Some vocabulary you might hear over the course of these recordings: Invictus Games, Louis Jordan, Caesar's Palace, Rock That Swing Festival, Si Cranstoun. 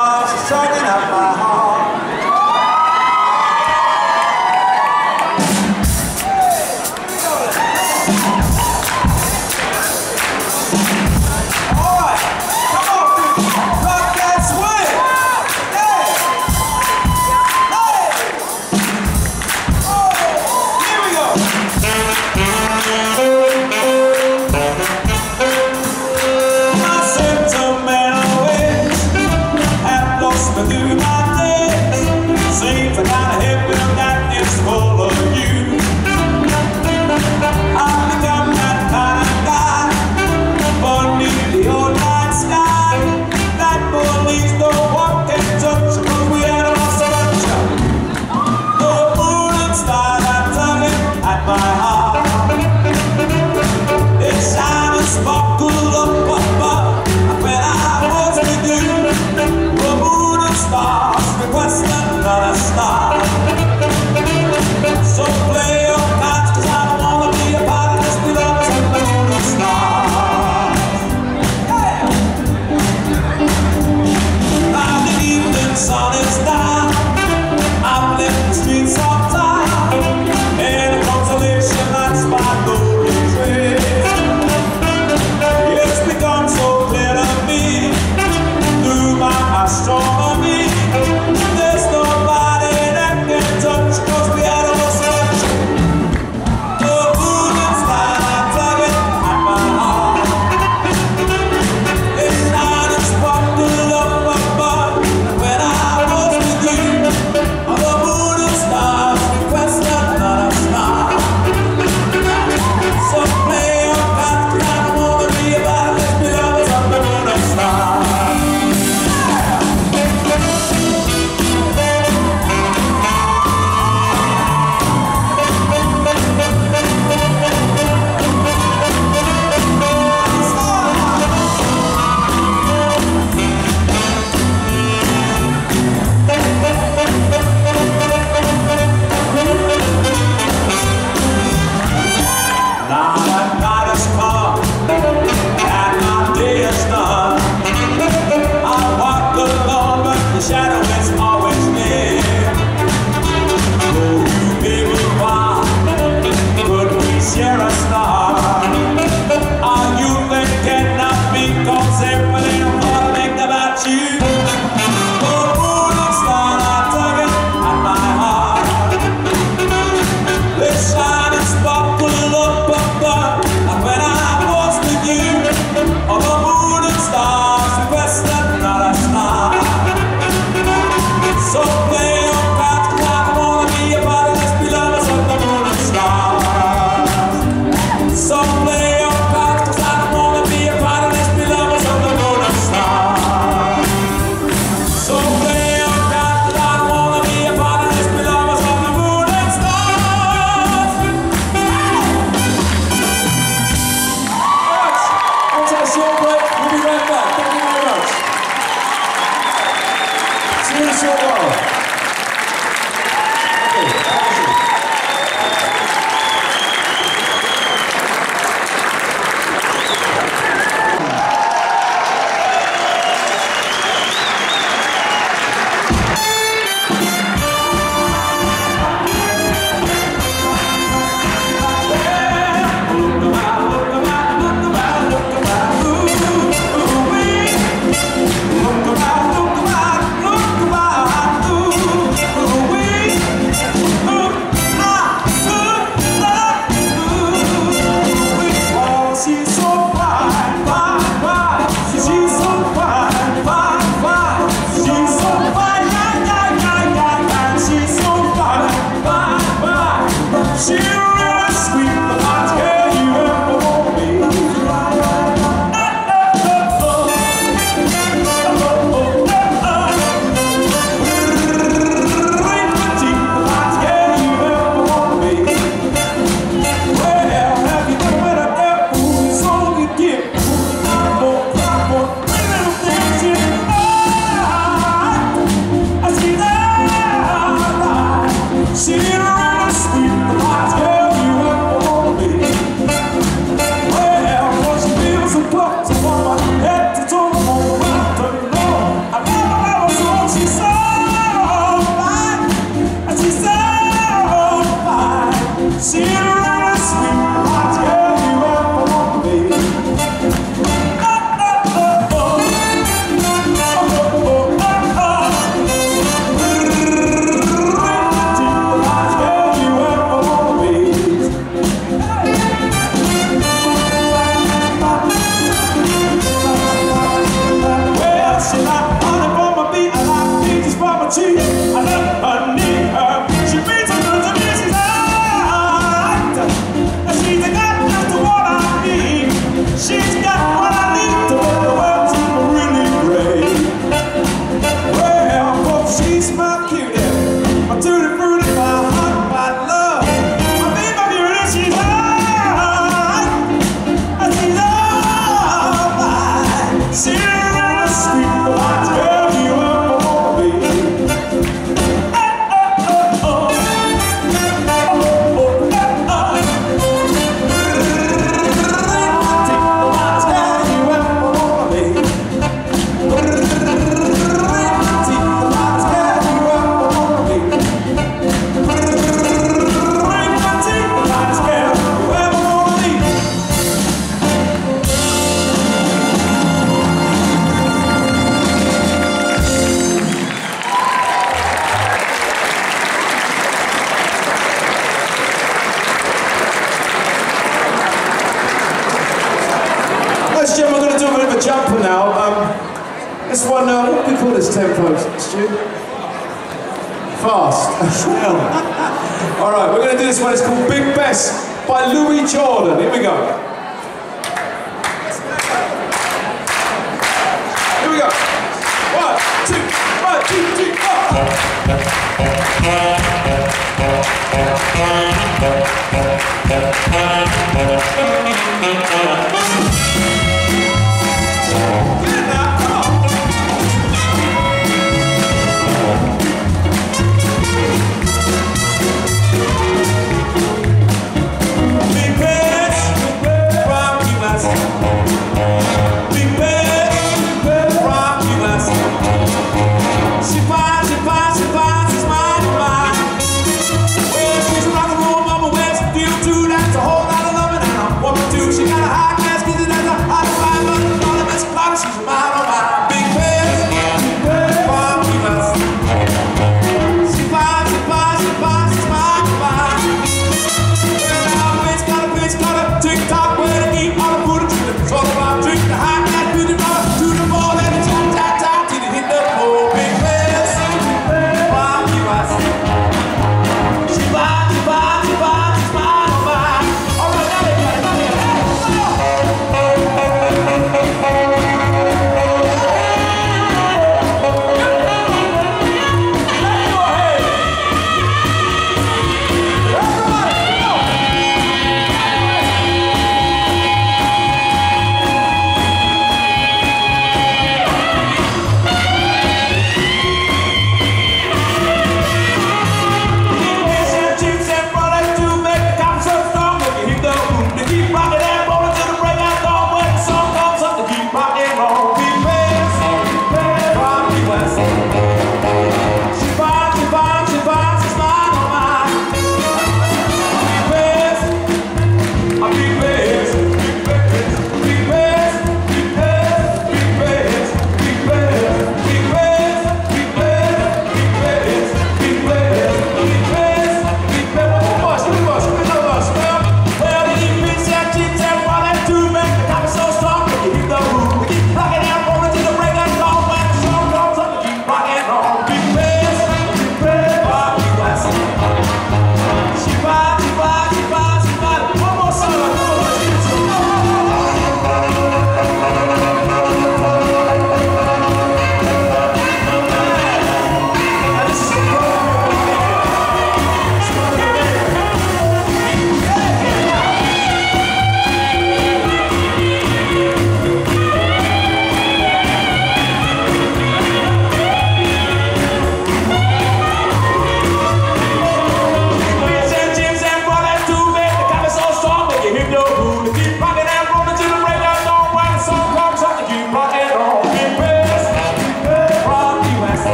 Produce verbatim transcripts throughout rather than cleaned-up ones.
Sucking up my heart. Alright, come on, people. Rock that swing. Hey. Hey. Oh, here we go. My sentimental ways have lost me through my days. Seems I got a hit with that is full of you. I've become that kind of guy, beneath the old night sky, that believes no one can touch, cause we had lost so much of you. The moon and stars are tugging at my heart. They shine and sparkle up above. I bet I was with you. The moon and stars request another star. So play your cards, cause I don't wanna be a part of this without the moon and stars. Now the evening sun is down. I'm left the streets of town, and the consolation lights by no regret. It's become so clear to me through my astronomy. There's nobody that can touch, cause we had a lost touch. The moon and stars are tugging at my heart. It's not a sparkle up above when I was with you. The moon and stars request another star. So play your part, cause I don't wanna be a part of this without the moon and stars. Now that night has come, and my day is done. I walk alone, but the shadow is always there. Oh, you baby, why could we share a star? Are you thinking of me? Cause if I didn't wanna think about you. The moon and stars are tugging at my heart. They shine and sparkle up above. And when I was with you, all the moon and stars requested not a star. So play your cards, 'cause I don't wanna be a part of this beloved of the moon and stars. So play your cards, 'cause I don't wanna be a part of this beloved of the moon and stars. So play your cards, 'cause I don't wanna be a part of this beloved of the moon and stars. Alright, on to the short break. We'll be right back. Thank you very much. See you in a short while. Okay, action. Look around, look around, look around, ooh. it, folks. Stu? Fast as hell. All right, we're going to do this one. It's called Big Bess by Louis Jordan. Here we go. Here we go. One, two, one, two, three, four. Get that.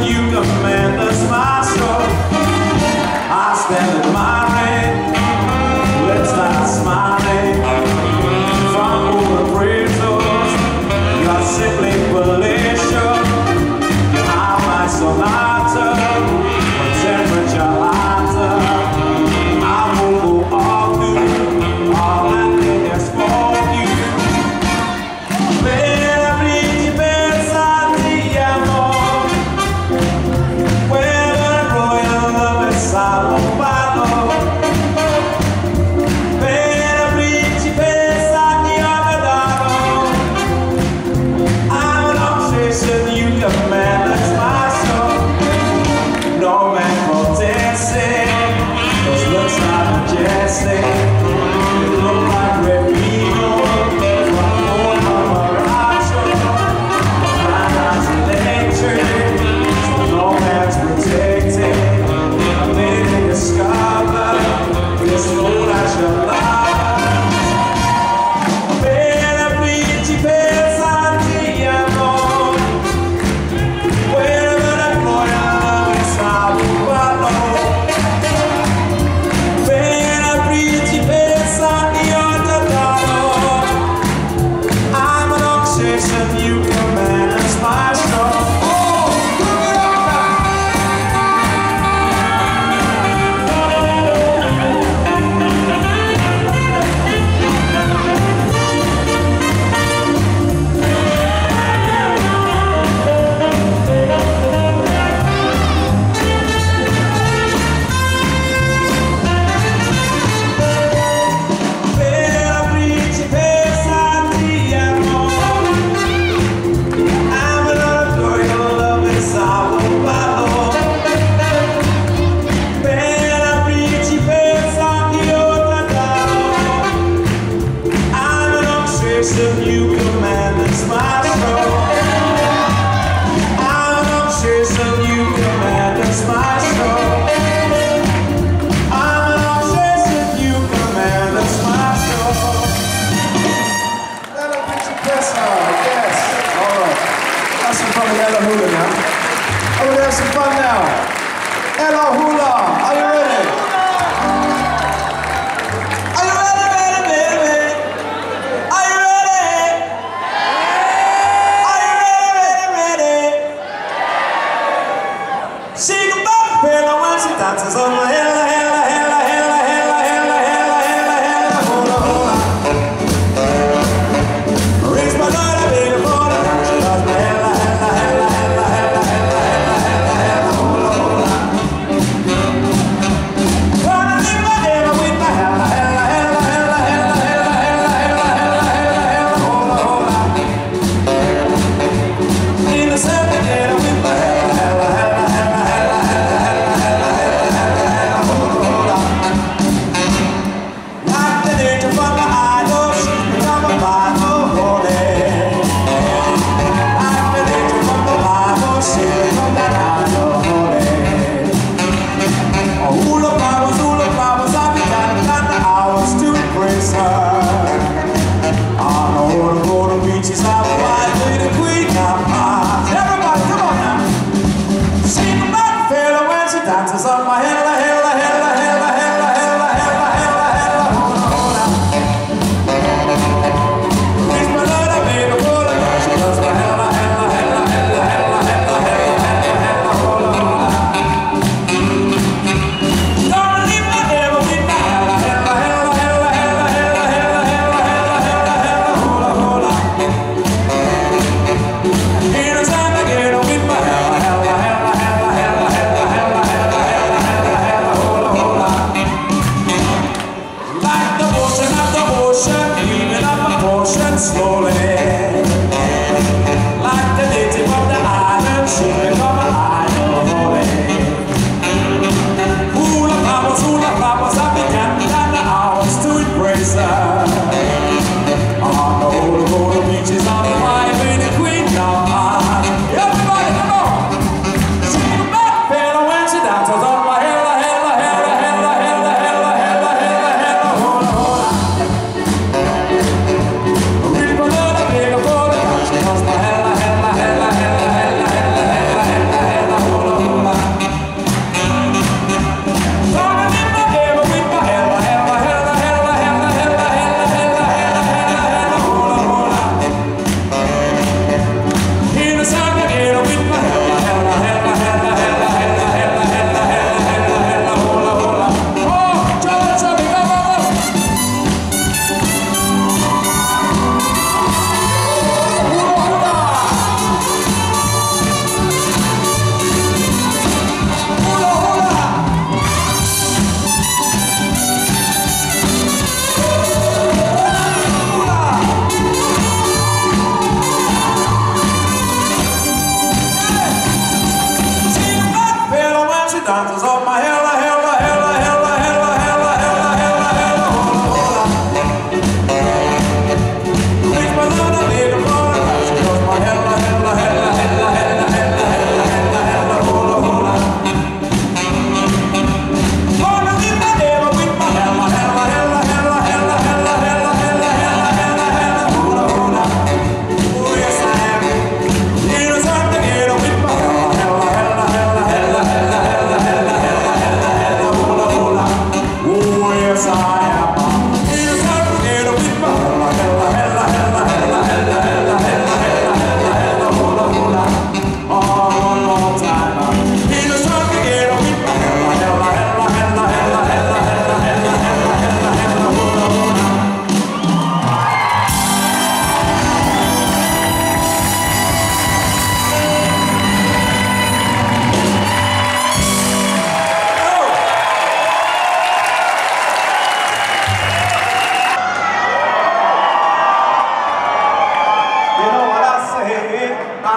You command us, my soul. poison, you command us my soul. No man for dancing, those looks are majestic. You look like red people, like old Amaracho. My eyes are nature, so no man's protected. I'm living in a scarlet, this fool I shall love.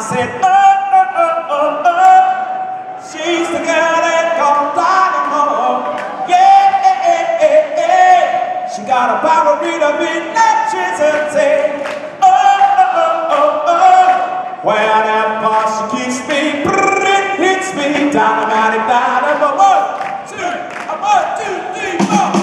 I said, oh, oh, oh, oh, oh, she's the girl that don't die no more. Yeah, eh, eh, eh, eh. She got a ballerina electricity. Oh, oh, oh, oh, oh. Well, that boss, she keeps me, brrr, it hits me, dynamite, dynamite, one, two, a one, two, three, four.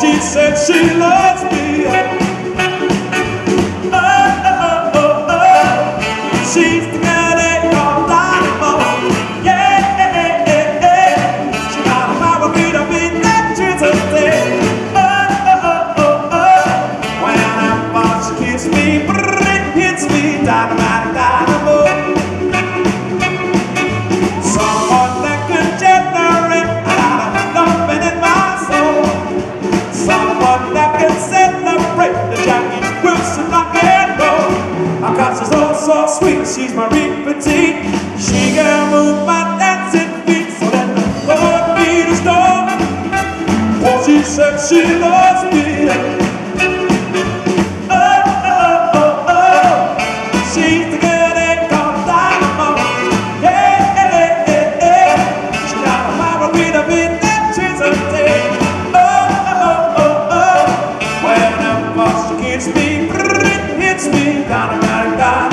She said she loves me. Oh, oh, oh, oh. She's the girl that don't die for. Yeah, she got a margarita with that electricity. Oh, oh, oh, oh. When I watch she kisses me, brrr, it hits me, dynamite, dynamo. So sweet, she's Marie Petite. She can move my dancing feet so that the world beat is gone. Oh, she said she loves me. Oh, oh, oh, oh. She's the girl that comes out of my. Yeah, yeah, yeah, yeah. She got a margarita with that cheese of day. Oh, oh, oh, oh. When the boss gets me, brrr, it hits me down and down and down.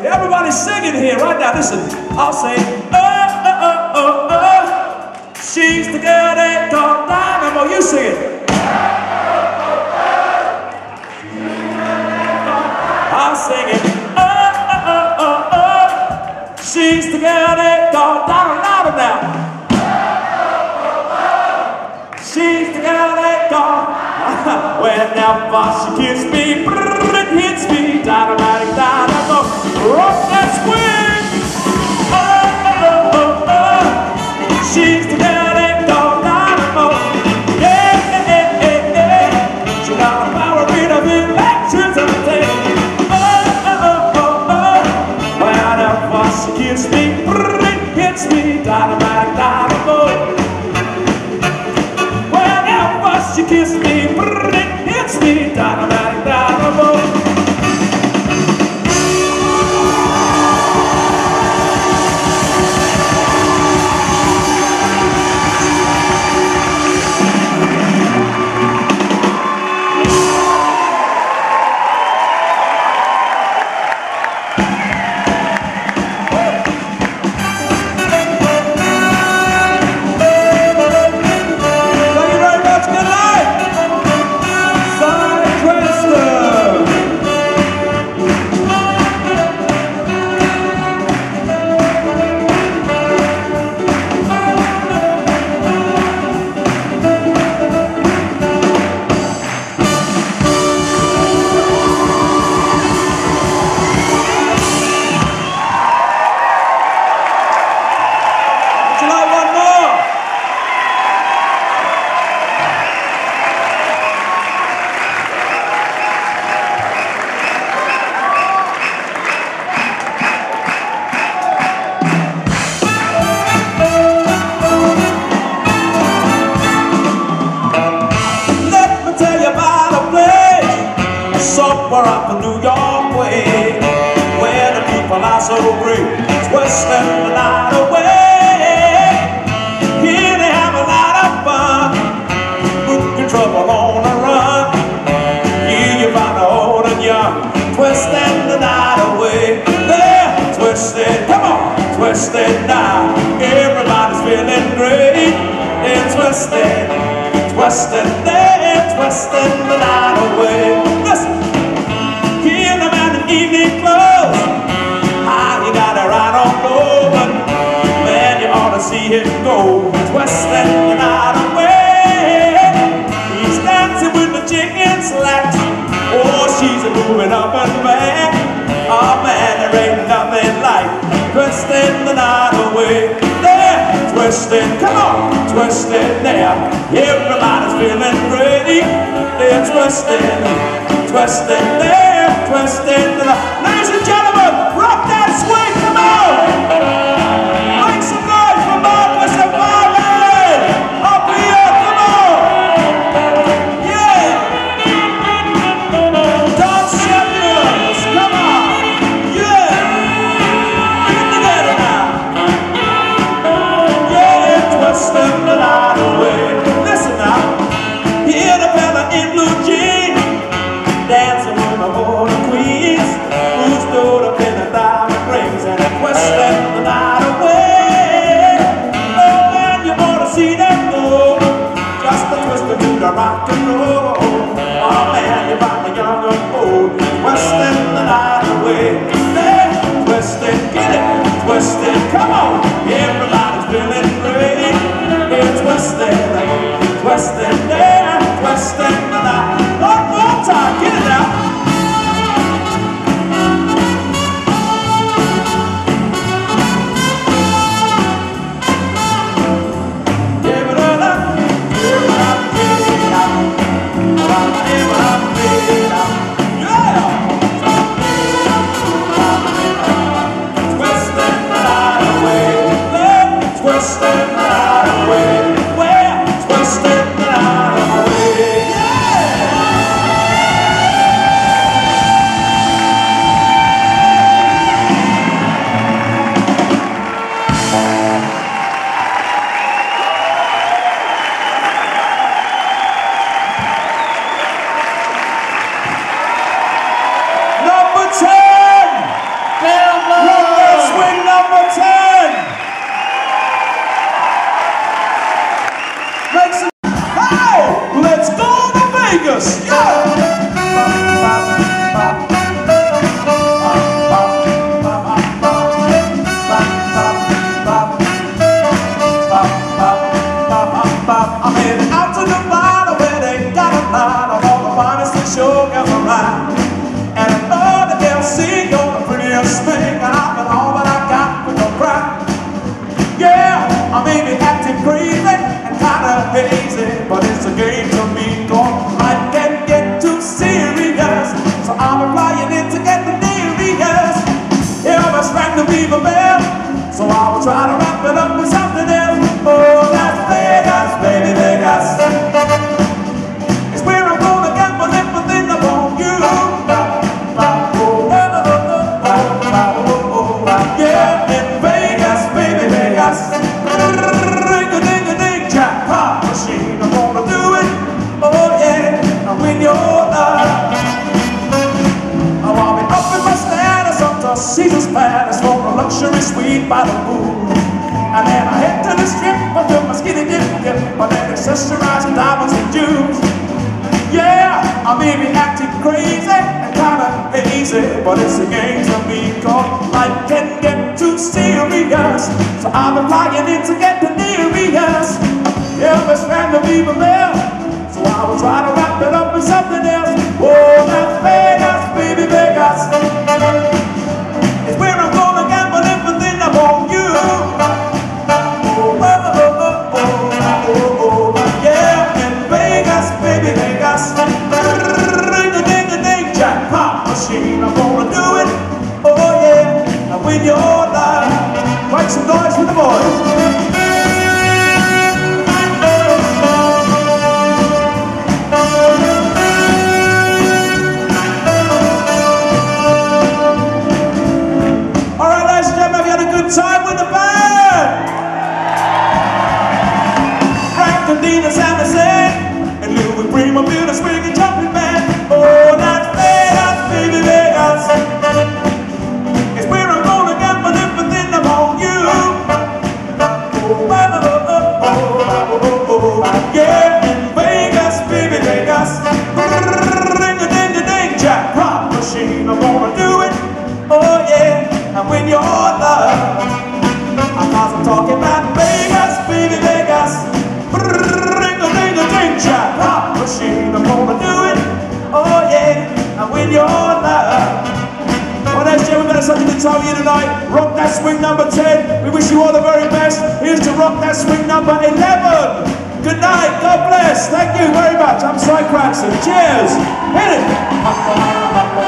Everybody's singing here right now. Listen, I'll say, oh, oh, oh, oh, oh. She's the girl that don't die no more. You sing it. I'm singing, oh, oh, oh, oh, oh. She's the girl that don't die no more now. She's the girl that don't. When now boss, she gives me, brrr, it hits me, dynamite, dynamite. Rock that squid! Oh, oh, oh, oh. She's the girl that don't die no more. Yeah, yeah, yeah, yeah. She got a margarita with electricity. Oh, oh, oh, oh. When that boss gives me, brrr, it hits me, dynamite, dynamo. When that boss gives me, brrr, it hits me, dynamite, dynamo. Thank you. we're up in New York way, where the people are so great, it's worth slipping the night away. Here they have a lot of fun, putting trouble on the run. Here you find the old and young, twisting the night away. There, twist it, come on, twist it now. Everybody's feeling great, they're twisting, twisting, they're twisting the night away. See him go, twisting the night away. He's dancing with the chicken slacks. Oh, she's a moving up and back. Oh man, there ain't nothing like twisting the night away. There, twisting, come on, twisting there. Everybody's feeling pretty. They're twisting, twisting there, twisting the night. Ladies and gentlemen, rock that swing, come on! Caesar's Palace for a luxury suite by the pool. And then I head to the strip, I do my skinny dip dip, but then accessorize with diamonds and jewels. Yeah, I may be acting crazy and kinda hazy, but it's a game to me, cause life can get too serious. So I've been lying in to get delirious. Yeah, it's time to be real, so I will try to wrap it up with something else. Oh, that's Vegas, baby, Vegas. Some noise for the boys. time here tonight. Rock that swing number ten. We wish you all the very best. Here's to rock that swing number eleven. Good night, God bless, thank you very much. I'm Si Cranstoun, cheers, hit it!